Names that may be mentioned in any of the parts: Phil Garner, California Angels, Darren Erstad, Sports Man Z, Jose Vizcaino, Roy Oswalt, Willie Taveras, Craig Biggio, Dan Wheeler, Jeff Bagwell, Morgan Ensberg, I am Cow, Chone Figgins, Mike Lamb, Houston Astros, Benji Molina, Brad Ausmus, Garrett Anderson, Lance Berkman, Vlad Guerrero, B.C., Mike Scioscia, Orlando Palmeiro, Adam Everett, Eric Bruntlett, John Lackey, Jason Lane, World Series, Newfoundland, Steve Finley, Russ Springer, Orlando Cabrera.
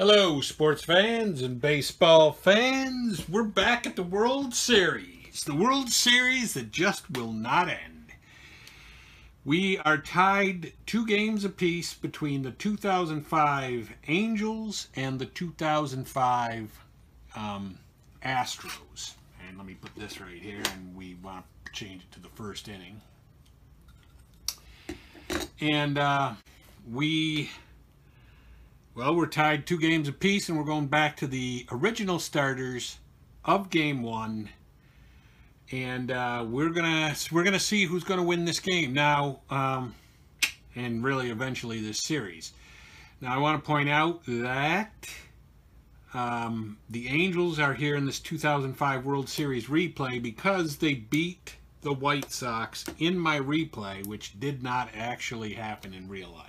Hello, sports fans and baseball fans. We're back at the World Series. The World Series that just will not end. We are tied 2 games apiece between the 2005 Angels and the 2005 Astros. And let me put this right here, and we want to change it to the first inning. And Well, we're tied 2 games apiece, and we're going back to the original starters of Game 1, and we're gonna see who's gonna win this game now, and really eventually this series. Now, I want to point out that the Angels are here in this 2005 World Series replay because they beat the White Sox in my replay, which did not actually happen in real life.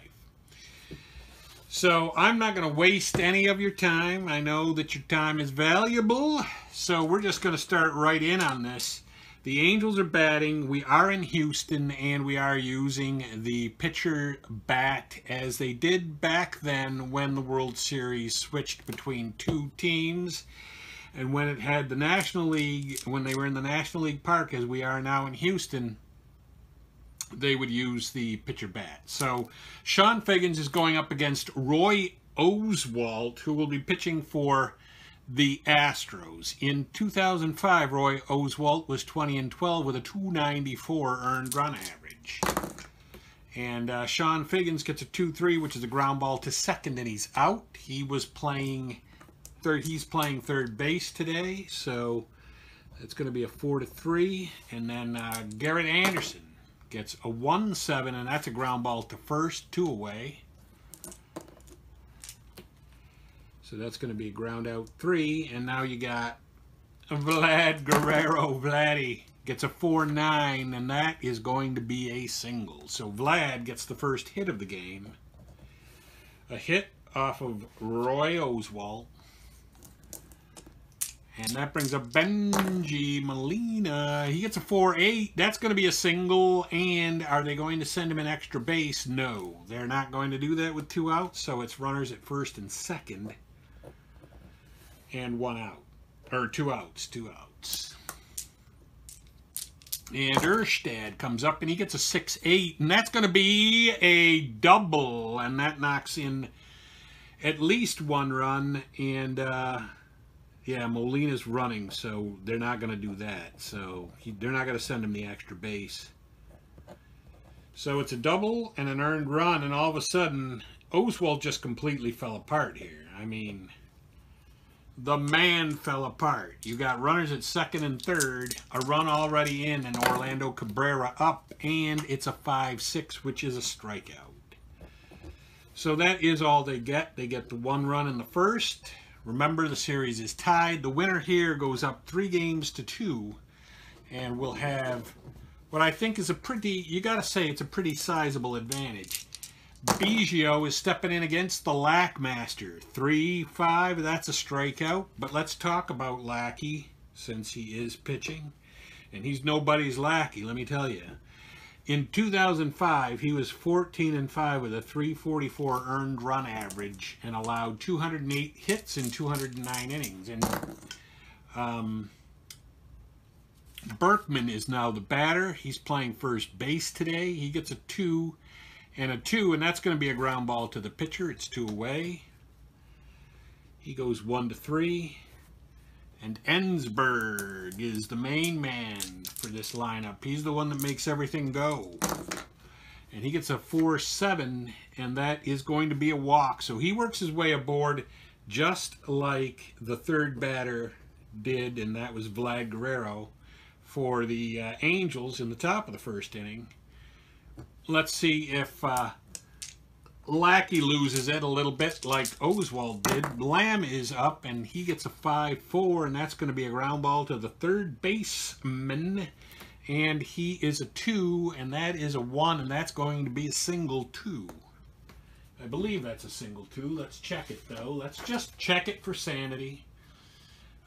So I'm not going to waste any of your time. I know that your time is valuable. So we're just going to start right in on this. The Angels are batting. We are in Houston, and we are using the pitcher bat as they did back then when the World Series switched between 2 teams. And when it had the National League, when they were in the National League Park, as we are now in Houston, they would use the pitcher bat. So Chone Figgins is going up against Roy Oswalt, who will be pitching for the Astros. In 2005, Roy Oswalt was 20-12 with a 294 earned run average. And Chone Figgins gets a 2-3, which is a ground ball to second, and he's out. He was playing third. He's playing third base today, so it's going to be a 4-3. And then Garrett Anderson gets a 1-7, and that's a ground ball to first, 2 away. So that's going to be ground out 3. And now you got Vlad Guerrero. Vladdy gets a 4-9, and that is going to be a single. So Vlad gets the first hit of the game. A hit off of Roy Oswalt. And that brings up Benji Molina. He gets a 4-8. That's going to be a single. And are they going to send him an extra base? No. They're not going to do that with 2 outs. So it's runners at first and second. And 1 out. Or 2 outs. 2 outs. And Erstad comes up and he gets a 6-8. And that's going to be a double. And that knocks in at least 1 run. And yeah, Molina's running, so they're not going to do that. So they're not going to send him the extra base. So it's a double and an earned run, and all of a sudden, Oswalt just completely fell apart here. I mean, the man fell apart. You got runners at second and third, a run already in, and Orlando Cabrera up, and it's a 5-6, which is a strikeout. So that is all they get. They get the 1 run in the first. Remember, the series is tied. The winner here goes up 3 games to 2, and we'll have what I think is a pretty, you got to say, it's a pretty sizable advantage. Biggio is stepping in against the Lackmaster. 3-5, that's a strikeout, but let's talk about Lackey since he is pitching, and he's nobody's lackey, let me tell you. In 2005, he was 14-5 with a 344 earned run average and allowed 208 hits in 209 innings. And Berkman is now the batter. He's playing first base today. He gets a 2 and a 2, and that's going to be a ground ball to the pitcher. It's 2 away. He goes 1-3. And Ensberg is the main man for this lineup. He's the one that makes everything go. And he gets a 4-7, and that is going to be a walk. So he works his way aboard just like the third batter did, and that was Vlad Guerrero for the Angels in the top of the first inning. Let's see if Lackey loses it a little bit like Oswalt did. Lamb is up, and he gets a 5-4, and that's going to be a ground ball to the third baseman. And he is a 2, and that is a 1, and that's going to be a single 2. I believe that's a single 2. Let's check it, though. Let's just check it for sanity.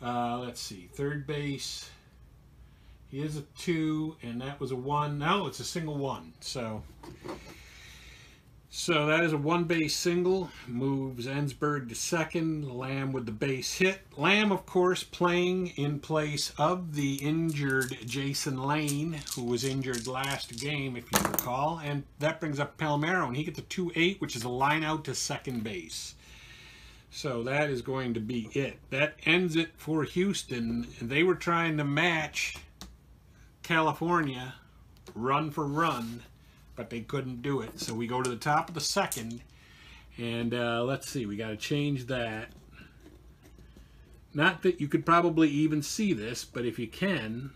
Let's see. Third base. He is a 2, and that was a 1. No, it's a single 1. So So that is a one-base single, moves Ensberg to second, Lamb with the base hit. Lamb, of course, playing in place of the injured Jason Lane, who was injured last game, if you recall. And that brings up Palmeiro, and he gets a 2-8, which is a line out to second base. So that is going to be it. That ends it for Houston. They were trying to match California run for run, but they couldn't do it. So we go to the top of the second, and let's see, we got to change that. Not that you could probably even see this, but if you can,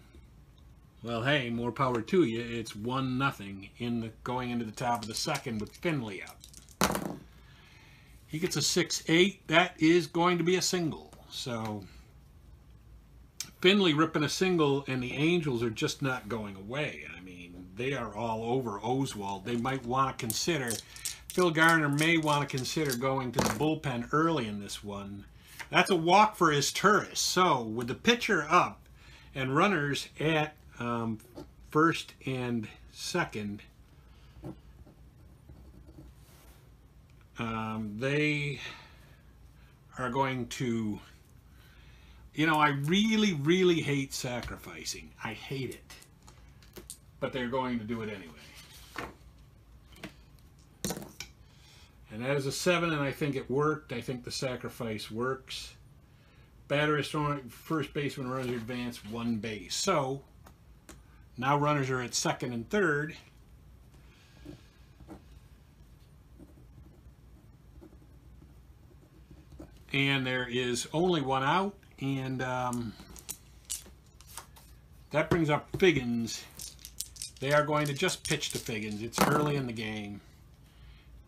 well, hey, more power to you. It's 1-0 going into the top of the second with Finley out. He gets a 6-8. That is going to be a single. So Finley ripping a single, and the Angels are just not going away. I mean, they are all over Oswalt. They might want to consider, Phil Garner may want to consider going to the bullpen early in this one. That's a walk for his Taveras. So with the pitcher up and runners at first and second, they are going to... You know, I really, really hate sacrificing. I hate it. But they're going to do it anyway. And that is a 7, and I think it worked. I think the sacrifice works. Batter is thrown at first base when runners advance 1 base. So, now runners are at second and third. And there is only 1 out. And that brings up Figgins. They are going to just pitch to Figgins. It's early in the game.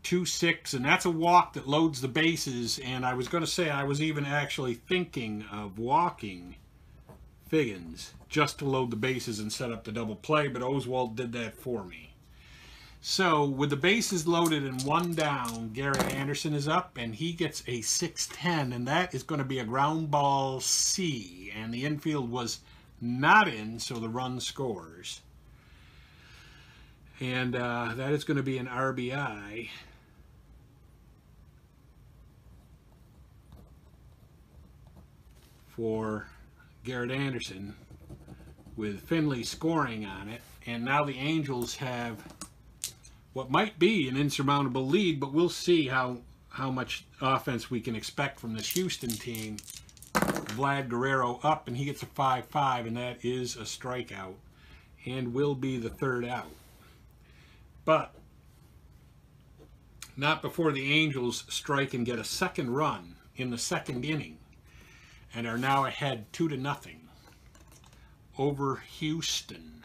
2-6, and that's a walk that loads the bases. And I was going to say I was even actually thinking of walking Figgins just to load the bases and set up the double play, but Oswalt did that for me. So with the bases loaded and 1 down, Garrett Anderson is up, and he gets a 6-10, and that is going to be a ground ball C, and the infield was not in, so the run scores. And that is going to be an RBI. For Garrett Anderson, with Finley scoring on it, and now the Angels have what might be an insurmountable lead, but we'll see how much offense we can expect from this Houston team. Vlad Guerrero up, and he gets a 5-5, and that is a strikeout and will be the 3rd out. But not before the Angels strike and get a 2nd run in the 2nd inning and are now ahead 2-0 over Houston.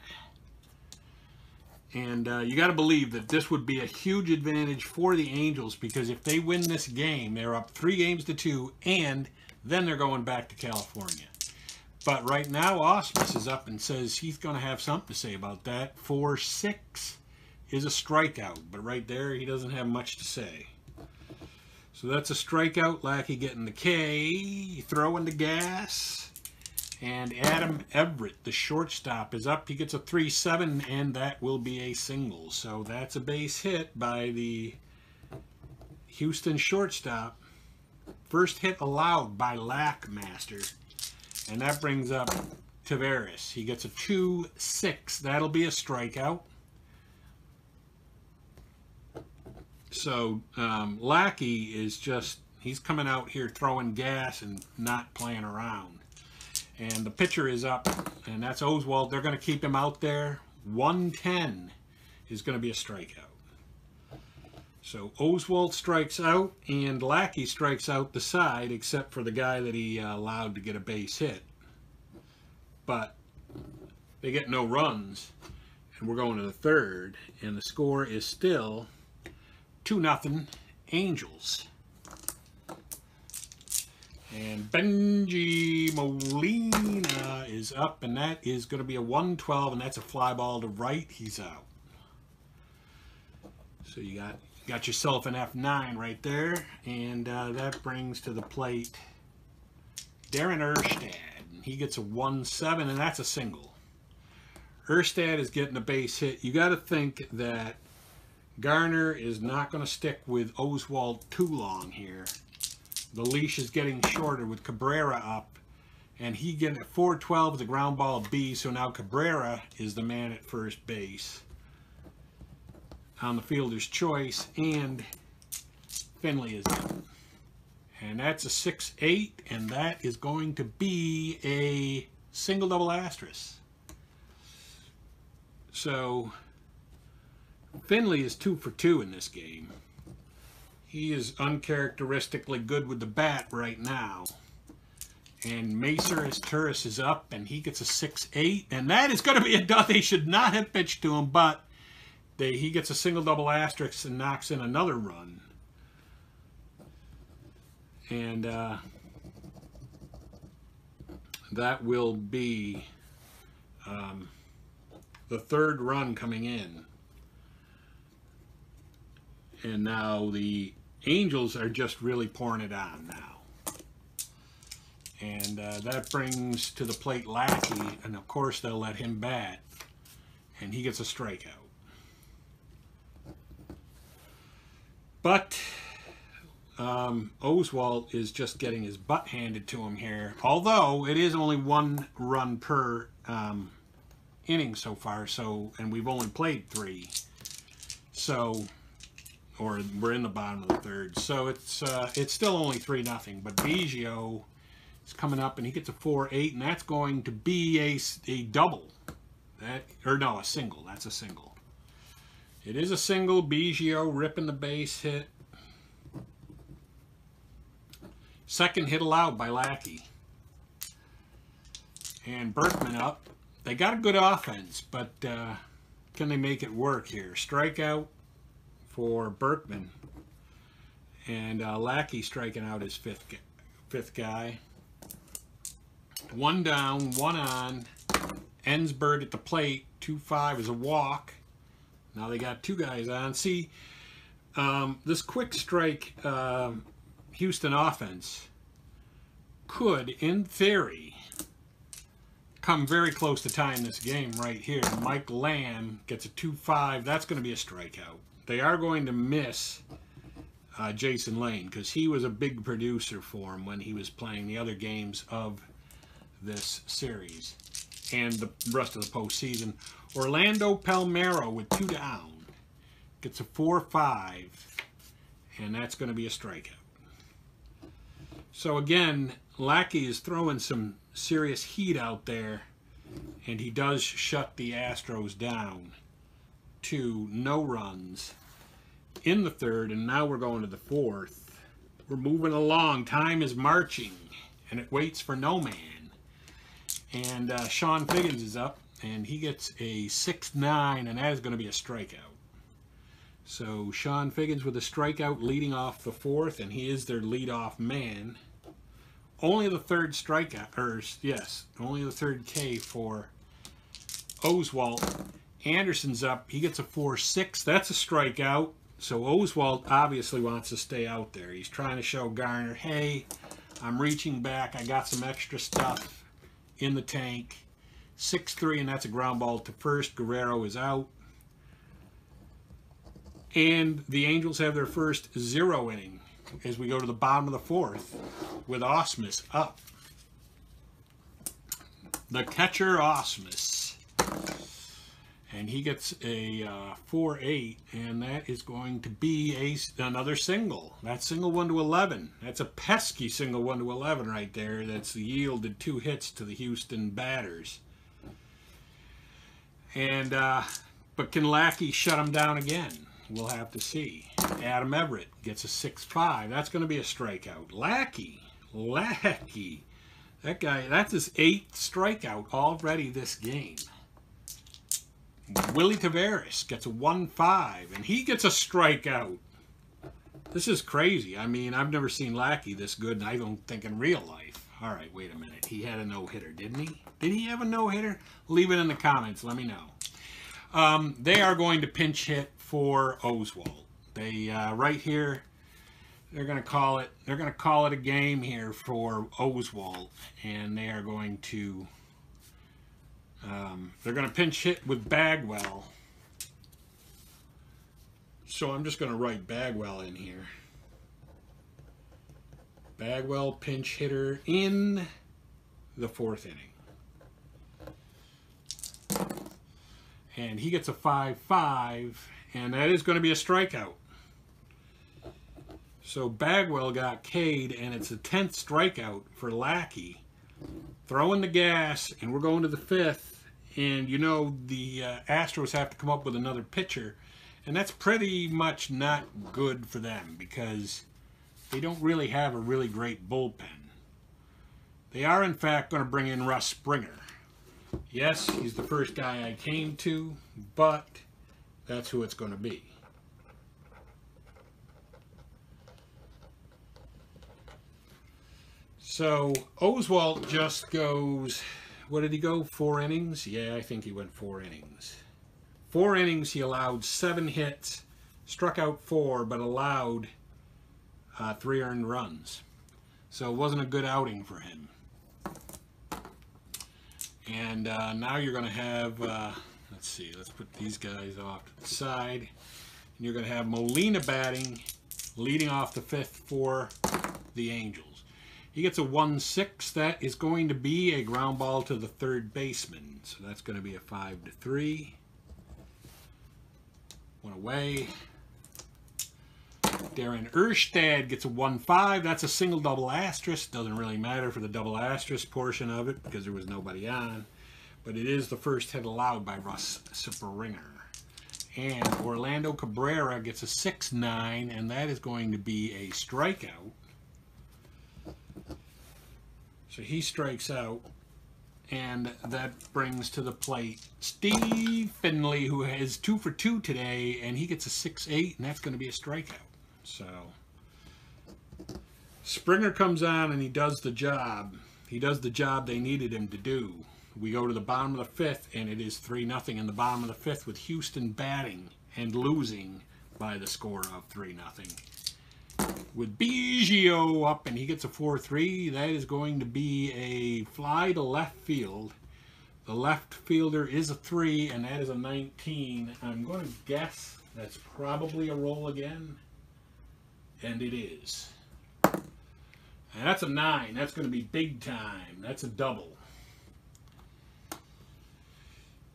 And you got to believe that this would be a huge advantage for the Angels, because if they win this game, they're up 3 games to 2, and then they're going back to California. But right now, Ausmus is up and says he's going to have something to say about that. 4-6 is a strikeout, but right there, he doesn't have much to say. So that's a strikeout. Lackey getting the K, throwing the gas. And Adam Everett, the shortstop, is up. He gets a 3-7, and that will be a single. So that's a base hit by the Houston shortstop. First hit allowed by Lackmaster. And that brings up Taveras. He gets a 2-6. That'll be a strikeout. So Lackey is just, he's coming out here throwing gas and not playing around. And the pitcher is up, and that's Oswalt. They're going to keep him out there. 1-10 is going to be a strikeout. So Oswalt strikes out, and Lackey strikes out the side, except for the guy that he allowed to get a base hit. But they get no runs, and we're going to the 3rd, and the score is still 2-0 Angels. And Benji Molina is up, and that is going to be a 1-12, and that's a fly ball to right. He's out. So you got yourself an F9 right there, and that brings to the plate Darren Erstad. He gets a 1-7, and that's a single. Erstad is getting a base hit. You got to think that Garner is not going to stick with Oswalt too long here. The leash is getting shorter with Cabrera up, and he getting at 412 the ground ball B, so now Cabrera is the man at first base on the fielder's choice, and Finley is up. And that's a 6-8, and that is going to be a single double asterisk. So Finley is 2 for 2 in this game. He is uncharacteristically good with the bat right now. And Macer's Turris is up, and he gets a 6-8, and that is going to be a dud. They should not have pitched to him, but he gets a single double asterisk and knocks in another run. And that will be the third run coming in. And now the Angels are just really pouring it on now. And that brings to the plate Lackey, and of course they'll let him bat. And he gets a strikeout. But Oswalt is just getting his butt handed to him here, although it is only one run per inning so far, and we've only played 3, so, or we're in the bottom of the third, so it's still only 3-0, but Biggio is coming up and he gets a 4-8, and that's going to be a double, or no, a single. That's a single. It is a single. Biggio ripping the base hit. Second hit allowed by Lackey. And Berkman up. They got a good offense, but can they make it work here? Strikeout for Berkman. And Lackey striking out his fifth guy. One down, one on. Ensberg at the plate. 2-5 is a walk. Now they got 2 guys on. See, this quick strike... Houston offense could, in theory, come very close to tying this game right here. Mike Lamb gets a 2-5. That's going to be a strikeout. They are going to miss Jason Lane, because he was a big producer for him when he was playing the other games of this series and the rest of the postseason. Orlando Palmeiro with 2 down gets a 4-5, and that's going to be a strikeout. So again, Lackey is throwing some serious heat out there, and he does shut the Astros down to no runs in the third, and now we're going to the fourth. We're moving along. Time is marching, and it waits for no man. And Chone Figgins is up, and he gets a 6-9, and that is going to be a strikeout. So Chone Figgins with a strikeout leading off the fourth, and he is their leadoff man. Only the third strikeout, only the third K for Oswalt. Anderson's up. He gets a 4-6. That's a strikeout. So Oswalt obviously wants to stay out there. He's trying to show Garner, hey, I'm reaching back. I got some extra stuff in the tank. 6-3, and that's a ground ball to first. Guerrero is out. And the Angels have their first 0 inning as we go to the bottom of the fourth with Ausmus up. The catcher, Ausmus. And he gets a 4-8, and that is going to be another single. That's single 1 to 11. That's a pesky single 1 to 11 right there. That's yielded 2 hits to the Houston batters. And, but can Lackey shut him down again? We'll have to see. Adam Everett gets a 6-5. That's going to be a strikeout. Lackey. That guy, that's his 8th strikeout already this game. Willie Taveras gets a 1-5, and he gets a strikeout. This is crazy. I mean, I've never seen Lackey this good, and I don't think in real life. All right, wait a minute. He had a no-hitter, didn't he? Did he have a no-hitter? Leave it in the comments. Let me know. They are going to pinch hit for Oswalt. They right here, they're gonna call it a game here for Oswalt, and they are going to they're gonna pinch hit with Bagwell, So I'm just going to write Bagwell in here. Bagwell pinch hitter in the fourth inning. And he gets a 5-5, and that is going to be a strikeout. So Bagwell got K'd, and it's a 10th strikeout for Lackey. Throwing the gas, and we're going to the fifth. And, you know, the Astros have to come up with another pitcher. And that's pretty much not good for them because they don't really have a really great bullpen. They are, in fact, going to bring in Russ Springer. Yes, he's the first guy I came to, but that's who it's going to be. So Oswalt just goes, what did he go, 4 innings? Yeah, I think he went 4 innings. 4 innings, he allowed 7 hits, struck out 4, but allowed 3 earned runs. So it wasn't a good outing for him. And now you're going to have, let's see, let's put these guys off to the side. And you're going to have Molina batting, leading off the fifth for the Angels. He gets a 1-6. That is going to be a ground ball to the third baseman. So that's going to be a 5-3. One away. Darren Erstad gets a 1-5. That's a single double asterisk. Doesn't really matter for the double asterisk portion of it because there was nobody on. But it is the first hit allowed by Russ Springer. And Orlando Cabrera gets a 6-9. And that is going to be a strikeout. So he strikes out, and that brings to the plate Steve Finley, who has 2 for 2 today, and he gets a 6-8, and that's going to be a strikeout. So Springer comes on, and he does the job. He does the job they needed him to do. We go to the bottom of the fifth, and it is 3-0 in the bottom of the fifth with Houston batting and losing by the score of 3-0. With Biggio up, and he gets a 4-3. That is going to be a fly to left field. The left fielder is a 3, and that is a 19. I'm going to guess that's probably a roll again, and it is. And that's a 9. That's going to be big time. That's a double.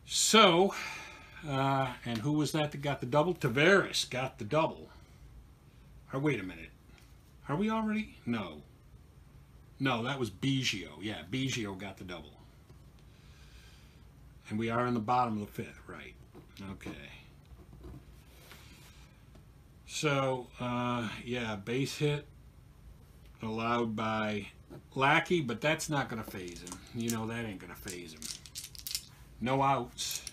So, and who was that got the double? Taveras got the double. Or wait a minute. Are we already? No. No, that was Biggio. Yeah, Biggio got the double. And we are in the bottom of the fifth, right? Okay. So, yeah, base hit allowed by Lackey, but that's not going to faze him. You know, that ain't going to faze him. No outs.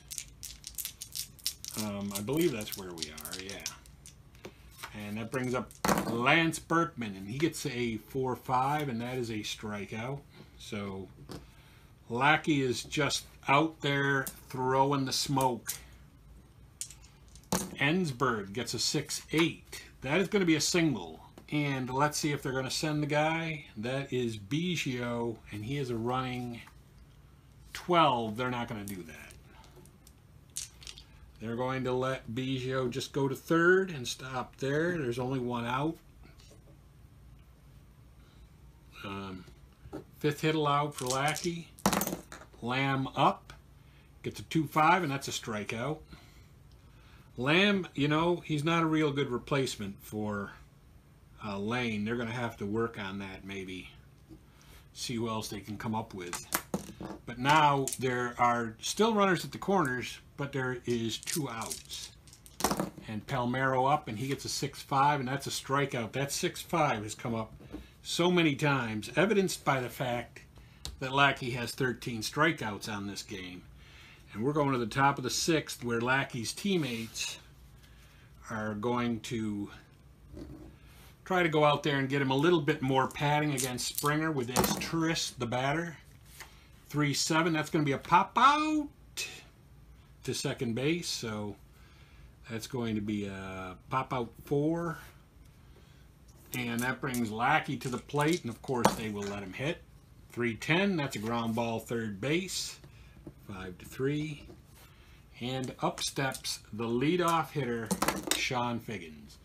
I believe that's where we are, yeah. And that brings up Lance Berkman, and he gets a 4-5, and that is a strikeout. So Lackey is just out there throwing the smoke. Ensberg gets a 6-8. That is going to be a single. And let's see if they're going to send the guy. That is Biggio, and he is a running 12. They're not going to do that. They're going to let Biggio just go to third and stop there. There's only one out. Fifth hit allowed for Lackey. Lamb up. Gets a 2-5, and that's a strikeout. Lamb, you know, he's not a real good replacement for Lane. They're going to have to work on that maybe. See who else they can come up with. But now there are still runners at the corners, but there is 2 outs. And Palmeiro up, and he gets a 6-5, and that's a strikeout. That 6-5 has come up so many times, evidenced by the fact that Lackey has 13 strikeouts on this game. And we're going to the top of the 6th, where Lackey's teammates are going to try to go out there and get him a little bit more padding against Springer with Astris, the batter. 3-7, that's going to be a pop out to second base, so that's going to be a pop out 4. And that brings Lackey to the plate, and of course they will let him hit. 3-10, that's a ground ball third base, 5-3. and up steps the leadoff hitter, Chone Figgins.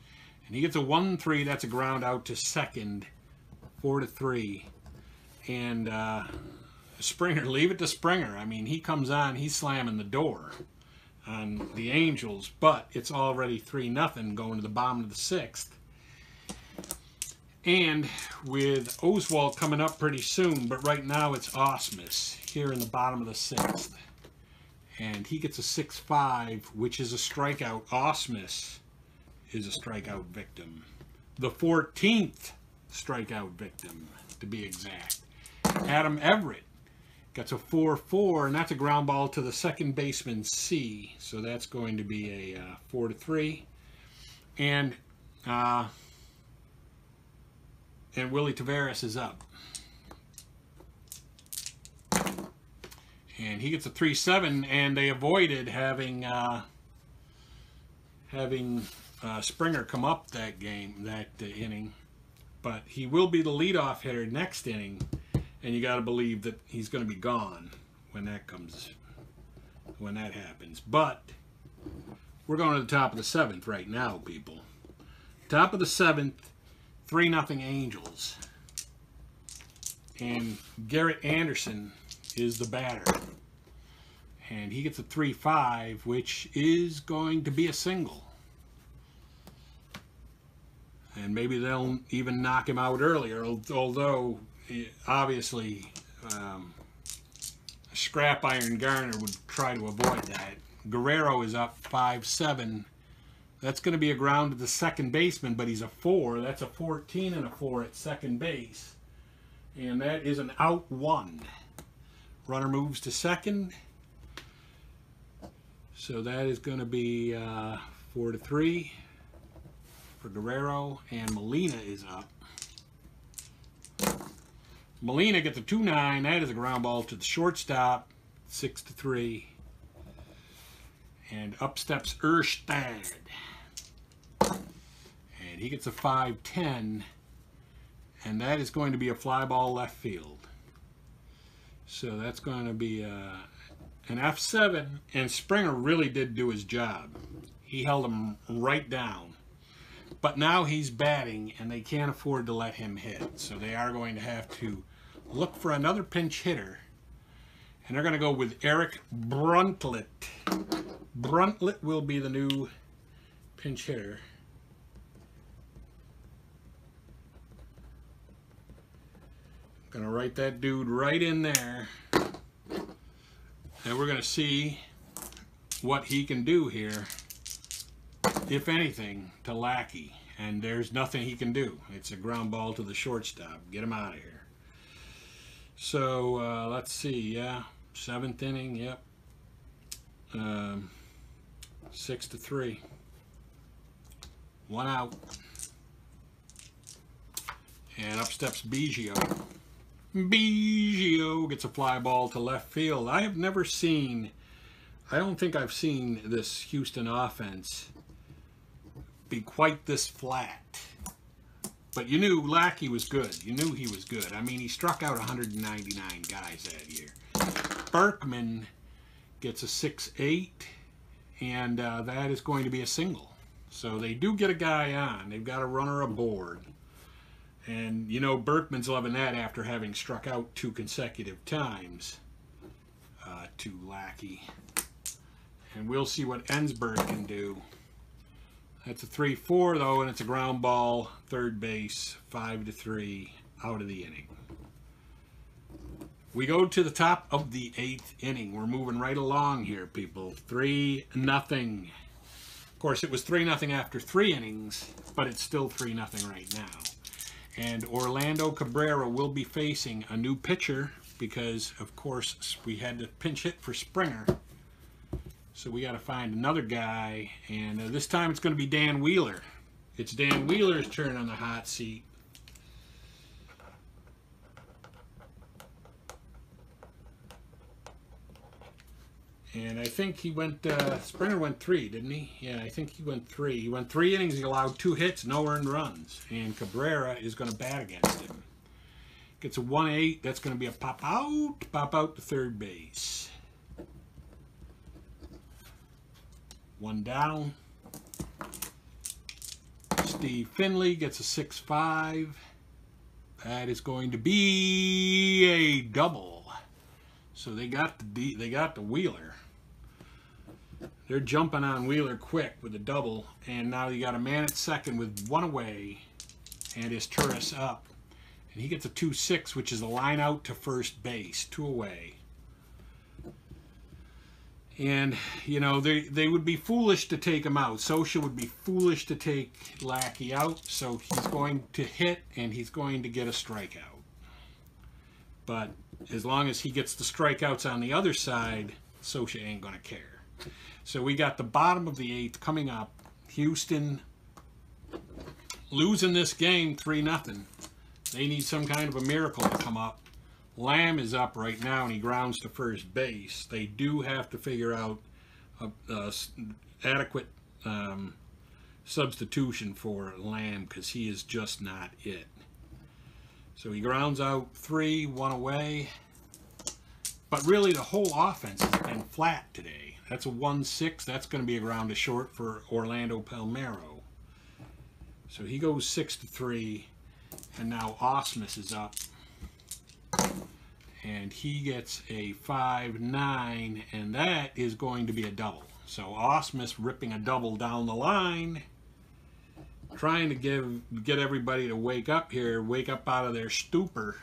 And he gets a 1-3, that's a ground out to second, 4-3. And Springer, leave it to Springer. I mean, he comes on, he's slamming the door on the Angels, but it's already 3-0 going to the bottom of the sixth. And with Oswalt coming up pretty soon, but right now it's Ausmus here in the bottom of the sixth. And he gets a 6-5, which is a strikeout. Ausmus is a strikeout victim. The 14th strikeout victim, to be exact. Adam Everett gets a 4-4, and that's a ground ball to the second baseman, C. So that's going to be a 4-3. And Willie Taveras is up. And he gets a 3-7, and they avoided having Springer come up that game, that inning. But he will be the leadoff hitter next inning, and you got to believe that he's going to be gone when that comes, when that happens. But we're going to the top of the seventh right now, people. Top of the seventh. 3-0 Angels, and Garrett Anderson is the batter, and he gets a 3-5, which is going to be a single, and maybe they'll even knock him out earlier, although obviously Scrap Iron Garner would try to avoid that. Guerrero is up 5-7. That's going to be a ground to the second baseman, but he's a 4. That's a 14 and a 4 at second base. And that is an out 1. Runner moves to second. So that is going to be 4-3 for Guerrero. And Molina is up. Molina gets a 2-9. That is a ground ball to the shortstop. 6-3. And up steps Erstad. And he gets a 5-10, and that is going to be a fly ball left field. So that's going to be an F7, and Springer really did do his job. He held him right down. But now he's batting, and they can't afford to let him hit. So they are going to have to look for another pinch hitter, and they're going to go with Eric Bruntlett. Bruntlett will be the new pinch hitter. Gonna write that dude right in there, and we're gonna see what he can do here, if anything, to Lackey. And there's nothing he can do. It's a ground ball to the shortstop. Get him out of here. So let's see. Yeah, 7th inning. Yep. 6-3. 1 out. And up steps Biggio. Biggio gets a fly ball to left field. I have never seen, I don't think I've seen this Houston offense be quite this flat. But you knew Lackey was good. You knew he was good. I mean, he struck out 199 guys that year. Berkman gets a 6-8, and that is going to be a single. So they do get a guy on. They've got a runner aboard. And, you know, Berkman's loving that after having struck out 2 consecutive times to Lackey. And we'll see what Ensberg can do. That's a 3-4, though, and it's a ground ball, third base, 5-3, out of the inning. We go to the top of the 8th inning. We're moving right along here, people. 3-0. Of course, it was 3-0 after 3 innings, but it's still 3-0 right now. And Orlando Cabrera will be facing a new pitcher because, of course, we had to pinch hit for Springer. So we got to find another guy. And this time it's going to be Dan Wheeler. It's Dan Wheeler's turn on the hot seat. And I think he went, Springer went 3, didn't he? Yeah, I think he went 3. He went 3 innings, he allowed 2 hits, no earned runs. And Cabrera is going to bat against him. Gets a 1-8, that's going to be a pop out to third base. One down. Steve Finley gets a 6-5. That is going to be a double. So they got the Wheeler. They're jumping on Wheeler quick with a double, and now you got a man at second with one away, and his Turris up, and he gets a 2-6, which is a line out to first base, two away. And you know they would be foolish to take him out. Scioscia would be foolish to take Lackey out, so he's going to hit and he's going to get a strikeout. But as long as he gets the strikeouts on the other side, Scioscia ain't gonna care. So we got the bottom of the eighth coming up. Houston losing this game 3-0. They need some kind of a miracle to come up. Lamb is up right now, and he grounds to first base. They do have to figure out adequate substitution for Lamb, because he is just not it. So he grounds out 3-1 away. But really, the whole offense has been flat today. That's a 1-6. That's going to be a ground to short for Orlando Palmeiro. So he goes 6-3, and now Ausmus is up. And he gets a 5-9, and that is going to be a double. So Ausmus ripping a double down the line, trying to get everybody to wake up here, wake up out of their stupor.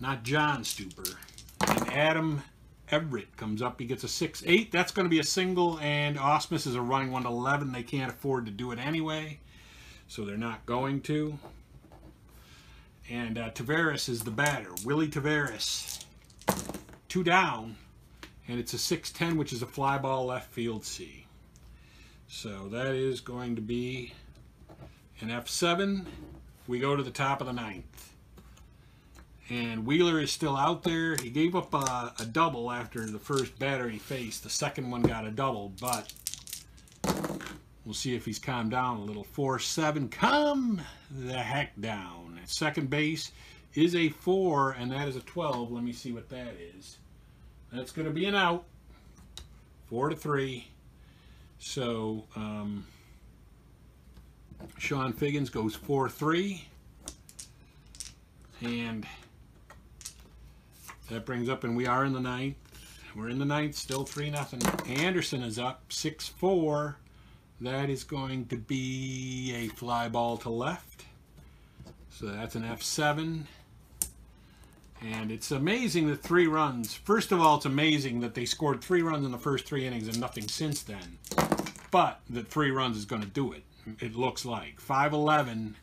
Not John Stupor. And Adam Everett comes up. He gets a 6-8. That's going to be a single, and Ausmus is a running 1-11. They can't afford to do it anyway, so they're not going to. And Taveras is the batter. Willie Taveras. Two down. And it's a 6-10, which is a fly ball left field C. So that is going to be an F7. We go to the top of the ninth. And Wheeler is still out there. He gave up a double after the first batter he faced. The second one got a double, but we'll see if he's calmed down a little. 4-7. Come the heck down. Second base is a 4, and that is a 12. Let me see what that is. That's going to be an out. 4-3. So Chone Figgins goes 4-3. And that brings up, and we are in the ninth. We're in the ninth, still 3-0. Anderson is up 6-4. That is going to be a fly ball to left. So that's an F7. And it's amazing that 3 runs. First of all, it's amazing that they scored 3 runs in the first 3 innings and nothing since then. But that 3 runs is going to do it, it looks like. 5-11.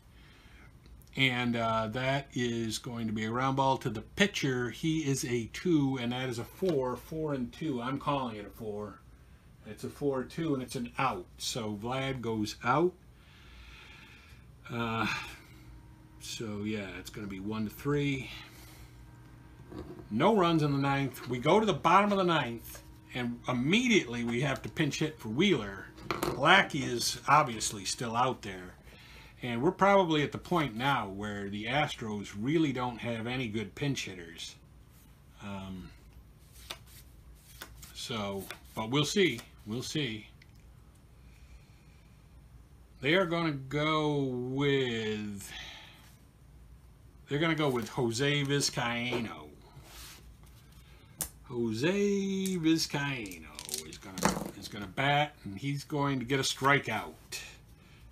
And that is going to be a ground ball to the pitcher. He is a 2, and that is a 4. 4-2. I'm calling it a 4. It's a 4-2, and it's an out. So Vlad goes out. So yeah, it's going to be 1-3. No runs in the ninth. We go to the bottom of the ninth, and immediately we have to pinch hit for Wheeler. Lackey is obviously still out there. And we're probably at the point now where the Astros really don't have any good pinch hitters. But we'll see. We'll see. They are going to go with... They're going to go with Jose Vizcaino. Jose Vizcaino is going to bat, and he's going to get a strikeout.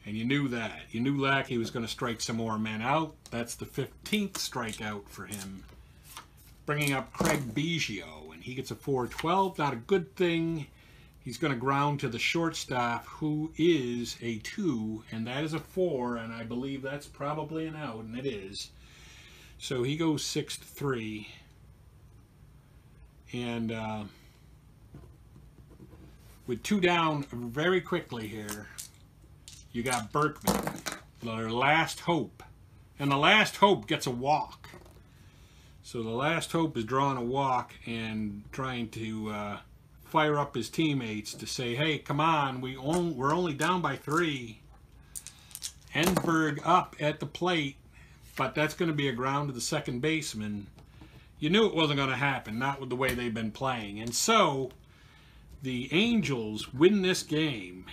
And you knew that. You knew Lackey was going to strike some more men out. That's the 15th strikeout for him. Bringing up Craig Biggio, and he gets a 4-12. Not a good thing. He's going to ground to the shortstop, who is a 2, and that is a 4, and I believe that's probably an out, and it is. So he goes 6-3, and with 2 down very quickly here, you got Berkman, their last hope, and the last hope gets a walk. So the last hope is drawing a walk and trying to fire up his teammates to say, hey, come on, we're only down by 3. Ensberg up at the plate. But that's going to be a ground to the second baseman. You knew it wasn't going to happen, not with the way they've been playing. And so the Angels win this game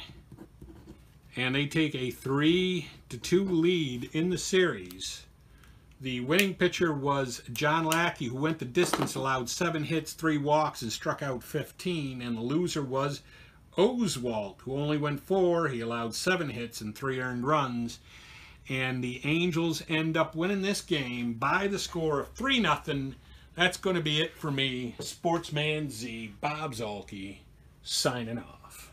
and they take a 3-2 lead in the series, the winning pitcher was John Lackey, who went the distance, allowed 7 hits, 3 walks, and struck out 15. And the loser was Oswalt, who only went 4. He allowed 7 hits and 3 earned runs. And the Angels end up winning this game by the score of 3-0. That's going to be it for me. Sportsman Z, Bob Zolke, signing off.